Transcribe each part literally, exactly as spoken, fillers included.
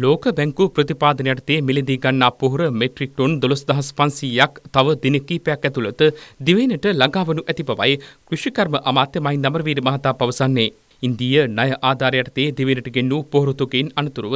ලෝක බැංකු ප්‍රතිපාදන යටතේ මිලදී ගන්නා පොහොර මෙට්‍රික් ටොන් දොළොස් හතර හාරසියයක් තව දින කිහිපයක් ඇතුළත දිවයිනට ළඟාවනු ඇති බවයි කෘෂිකර්ම අමාත්‍ය මහින්ද අමරවීර මහතා පවසන්නේ. ඉන්දීය ණය ආධාරය යටතේ දිවයිනට ගෙන්නූ පොහොර තුකෙන් අනතුරුව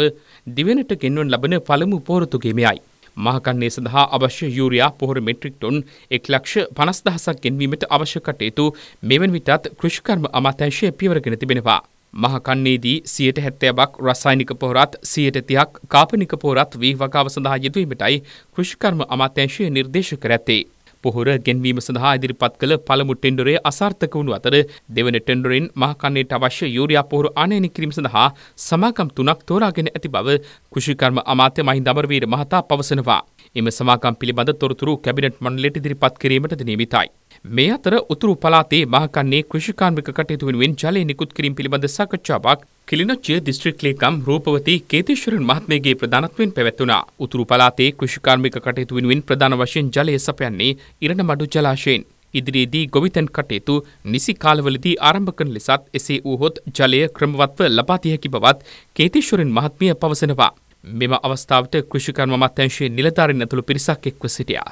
දිවයිනට ගෙන්වන ලබන පළමු පොහොර තුකීමයි. මහකන්නේ සඳහා අවශ්‍ය යූරියා පොහොර මෙට්‍රික් ටොන් එක ලක්ෂ පනස් දහසක් ගෙන්වීමට අවශ්‍ය කටයුතු මෙවන විටත් කෘෂිකර්ම අමාත්‍යාංශය පියවරගෙන තිබෙනවා. මහකන්නේදී සියයට හැත්තෑබක් රසායනික පොහොරත් සියයට තියක් කාපනික පොහොරත් වී වගාව සඳහා යෙදවීමටයි කෘෂිකර්ම අමාත්‍යංශය නිර්දේශ කර ඇත්තේ. පොහොර ගෙන්වීම සඳහා ඉදිරිපත් කළ පළමු ටෙන්ඩරය අසාර්ථක වුණු අතර දෙවන ටෙන්ඩරෙන් මහකන්නේට අවශ්‍ය යූරියා පොහොර ආනයනය කිරීම සඳහා සමාගම් තුනක් තෝරාගෙන ඇති බව කෘෂිකර්ම අමාත්‍ය මහින්ද අමරවීර මහතා පවසනවා. එම සමාගම් පිළිබඳ තොරතුරු කැබිනට් මණ්ඩලයට ඉදිරිපත් කිරීමටද නියමිතයි. මේ අතර උතුරු පළාතේ මහකන්නේ කෘෂිකාර්මික කටයුතු වෙනුවෙන් ජලය නිකුත් කිරීම පිළිබඳ සාකච්ඡාවක් කිලිනොච්චිය දිස්ත්‍රික් ලේකම් රූපවතී කේතේශ්වරන් මහත්මයගේ ප්‍රධානත්වයෙන් පැවැත්වුණා. උතුරු පළාතේ කෘෂිකාර්මික කටයුතු වෙනුවෙන් ප්‍රධාන වශයෙන් ජලය සපයන්නේ ඉරණමඩු ජලාශයෙන්. ඉදිරියේදී ගොවිතැන් කටයුතු නිසි කාලවලදී ආරම්භ කරන ලෙසත් එසේ වූහොත් ජලය ක්‍රමවත්ව ලබා දිය හැකි බවත් කේතේශ්වරන් මහත්මිය පවසනවා. මෙම අවස්ථාවට කෘෂිකර්ම අමාත්‍යාංශයේ නිලධාරීන් ඇතුළු පිරිසක් එක්ව සිටියා.